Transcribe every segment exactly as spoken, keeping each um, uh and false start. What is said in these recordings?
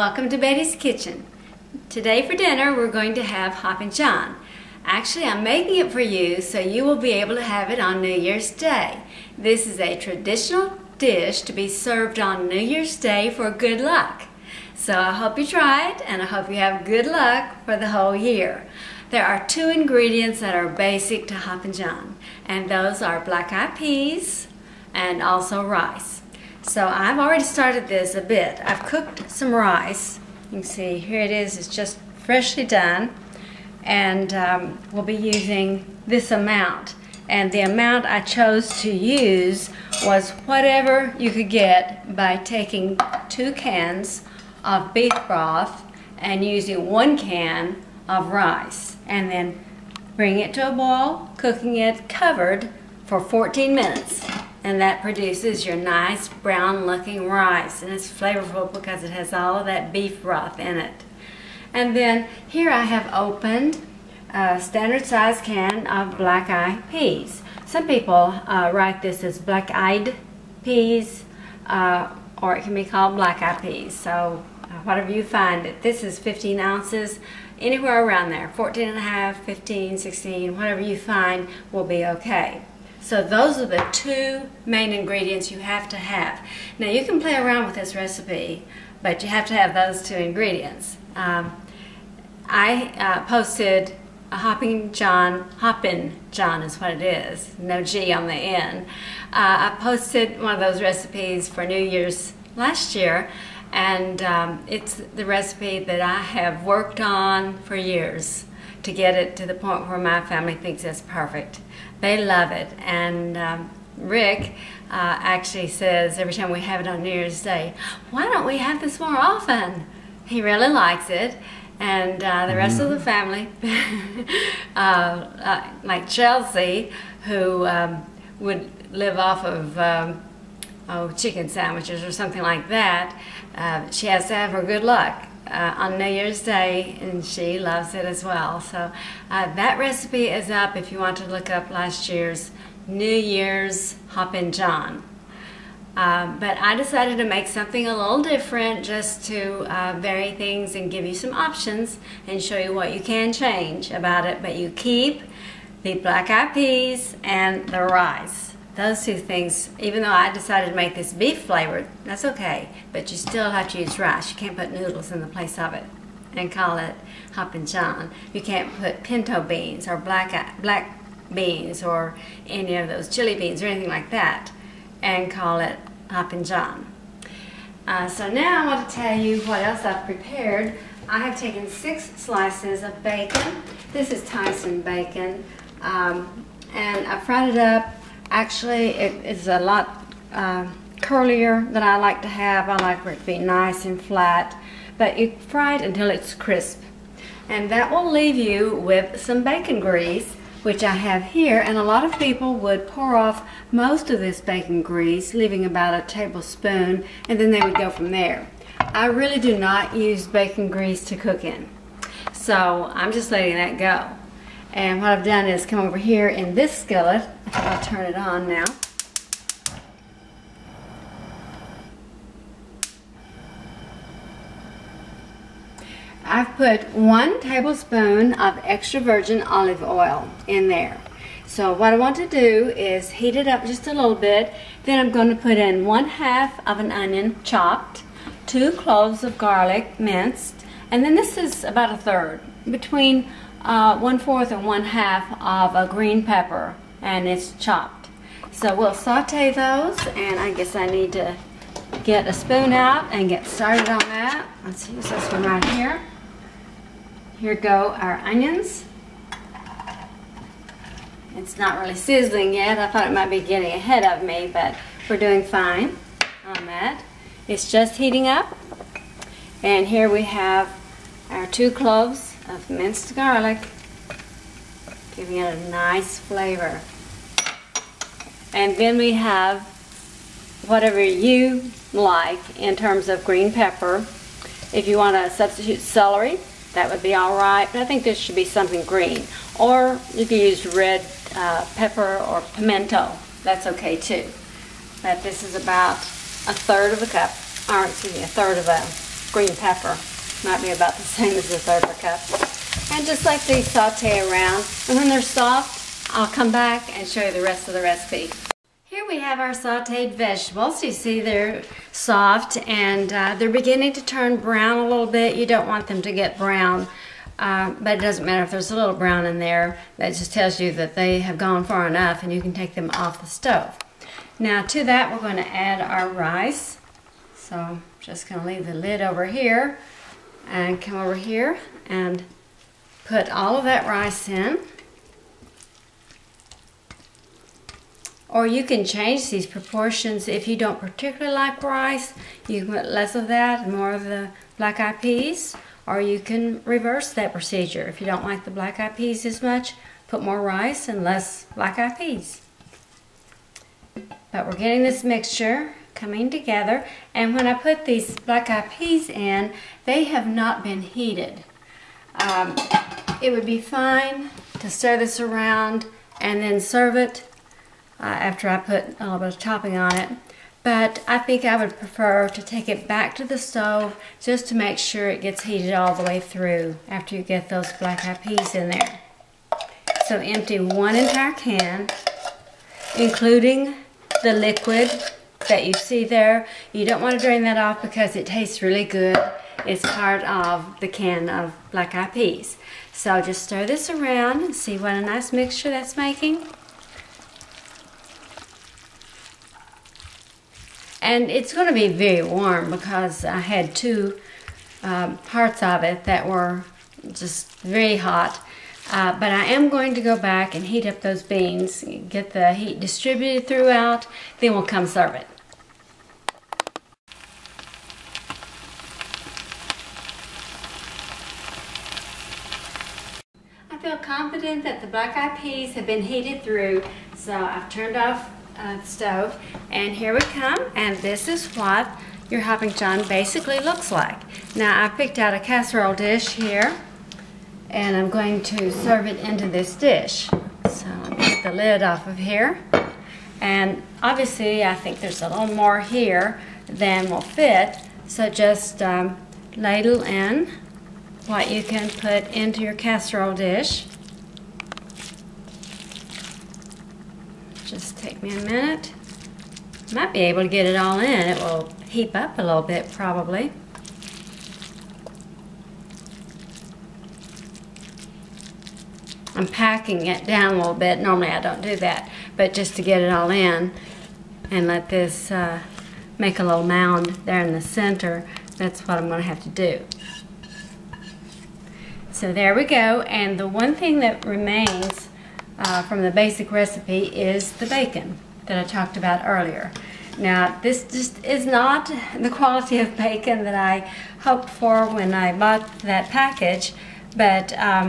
Welcome to Betty's Kitchen. Today for dinner we're going to have Hoppin' John. Actually, I'm making it for you so you will be able to have it on New Year's Day. This is a traditional dish to be served on New Year's Day for good luck. So I hope you try it, and I hope you have good luck for the whole year. There are two ingredients that are basic to Hoppin' John, and those are black-eyed peas and also rice. So I've already started this a bit. I've cooked some rice. You can see here it is. It's just freshly done, and um, we'll be using this amount. And the amount I chose to use was whatever you could get by taking two cans of beef broth and using one can of rice, and then bring it to a boil, cooking it covered for fourteen minutes. And that produces your nice brown looking rice, and it's flavorful because it has all of that beef broth in it. And then here I have opened a standard size can of black-eyed peas. Some people uh, write this as black-eyed peas, uh, or it can be called black-eyed peas, so whatever you find it. This is fifteen ounces, anywhere around there, fourteen and a half, fifteen, sixteen, whatever you find will be okay. So those are the two main ingredients you have to have. Now you can play around with this recipe, but you have to have those two ingredients. Um, I uh, posted a Hoppin' John, Hoppin' John is what it is, no G on the end. Uh, I posted one of those recipes for New Year's last year, and um, it's the recipe that I have worked on for years to get it to the point where my family thinks it's perfect. They love it, and um, Rick uh, actually says every time we have it on New Year's Day, why don't we have this more often? He really likes it, and uh, the rest mm-hmm. of the family, uh, uh, like Chelsea, who um, would live off of um, oh, chicken sandwiches or something like that, uh, she has to have her good luck Uh, on New Year's Day, and she loves it as well. So uh, that recipe is up if you want to look up last year's New Year's Hoppin' John. Uh, but I decided to make something a little different just to uh, vary things and give you some options and show you what you can change about it, but you keep the black-eyed peas and the rice. Those two things, even though I decided to make this beef flavored, that's okay, but you still have to use rice. You can't put noodles in the place of it and call it Hoppin' John. You can't put pinto beans or black, black beans or any of those chili beans or anything like that and call it Hoppin' John. Uh, so now I want to tell you what else I've prepared. I have taken six slices of bacon. This is Tyson bacon, um, and I fried it up. Actually, it is a lot uh, curlier than I like to have. I like for it to be nice and flat, but you fry it until it's crisp. And that will leave you with some bacon grease, which I have here, and a lot of people would pour off most of this bacon grease, leaving about a tablespoon, and then they would go from there. I really do not use bacon grease to cook in, so I'm just letting that go. And what I've done is come over here in this skillet. I think I'll turn it on now. I've put one tablespoon of extra virgin olive oil in there. So what I want to do is heat it up just a little bit. Then I'm going to put in one half of an onion chopped, two cloves of garlic minced, and then this is about a third, between Uh, one-fourth and one-half of a green pepper, and it's chopped. So we'll saute those, and I guess I need to get a spoon out and get started on that. Let's use this one right here. Here go our onions. It's not really sizzling yet. I thought it might be getting ahead of me, but we're doing fine on that. It's just heating up, and here we have our two cloves of minced garlic, giving it a nice flavor. And then we have whatever you like in terms of green pepper. If you want to substitute celery, that would be all right, but I think this should be something green. Or you could use red uh, pepper or pimento, that's okay too. But this is about a third of a cup, or excuse me, a third of a green pepper. Might be about the same as this other cup. And just like these, saute around. And when they're soft, I'll come back and show you the rest of the recipe. Here we have our sauteed vegetables. You see they're soft and uh, they're beginning to turn brown a little bit. You don't want them to get brown, uh, but it doesn't matter if there's a little brown in there. That just tells you that they have gone far enough and you can take them off the stove. Now to that we're going to add our rice. So I'm just going to leave the lid over here and come over here and put all of that rice in. Or you can change these proportions if you don't particularly like rice. You can put less of that and more of the black-eyed peas. Or you can reverse that procedure. If you don't like the black-eyed peas as much, put more rice and less black-eyed peas. But we're getting this mixture coming together. And when I put these black-eyed peas in, they have not been heated. Um, it would be fine to stir this around and then serve it Uh, after I put a little bit of topping on it. But I think I would prefer to take it back to the stove just to make sure it gets heated all the way through after you get those black-eyed peas in there. So empty one entire can, including the liquid that you see there. You don't want to drain that off because it tastes really good. It's part of the can of black-eyed peas. So just stir this around and see what a nice mixture that's making. And it's going to be very warm because I had two um, parts of it that were just very hot. Uh, but I am going to go back and heat up those beans, get the heat distributed throughout, then we'll come serve it. I feel confident that the black-eyed peas have been heated through, so I've turned off Uh, the stove, and here we come, and this is what your Hoppin' John basically looks like. Now I picked out a casserole dish here, and I'm going to serve it into this dish. So let me get the lid off of here, and obviously I think there's a little more here than will fit, so just um, ladle in what you can put into your casserole dish. Just take me a minute. Might be able to get it all in. It will heap up a little bit probably. I'm packing it down a little bit. Normally I don't do that, but just to get it all in and let this uh, make a little mound there in the center, that's what I'm going to have to do. So there we go, and the one thing that remains Uh, from the basic recipe is the bacon that I talked about earlier. Now this just is not the quality of bacon that I hoped for when I bought that package, but um,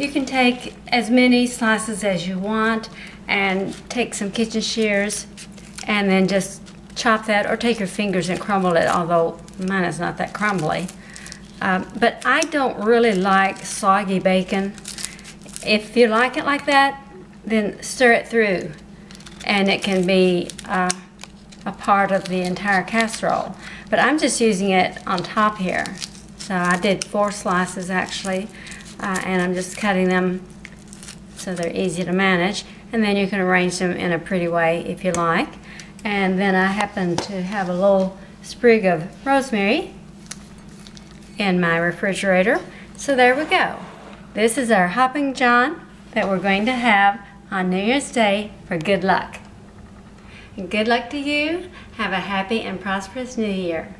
you can take as many slices as you want and take some kitchen shears and then just chop that, or take your fingers and crumble it, although mine is not that crumbly. Um, but I don't really like soggy bacon. If you like it like that, then stir it through, and it can be uh, a part of the entire casserole. But I'm just using it on top here. So I did four slices actually, uh, and I'm just cutting them so they're easy to manage. And then you can arrange them in a pretty way if you like. And then I happen to have a little sprig of rosemary in my refrigerator. So there we go. This is our Hoppin' John that we're going to have on New Year's Day for good luck. And good luck to you. Have a happy and prosperous New Year.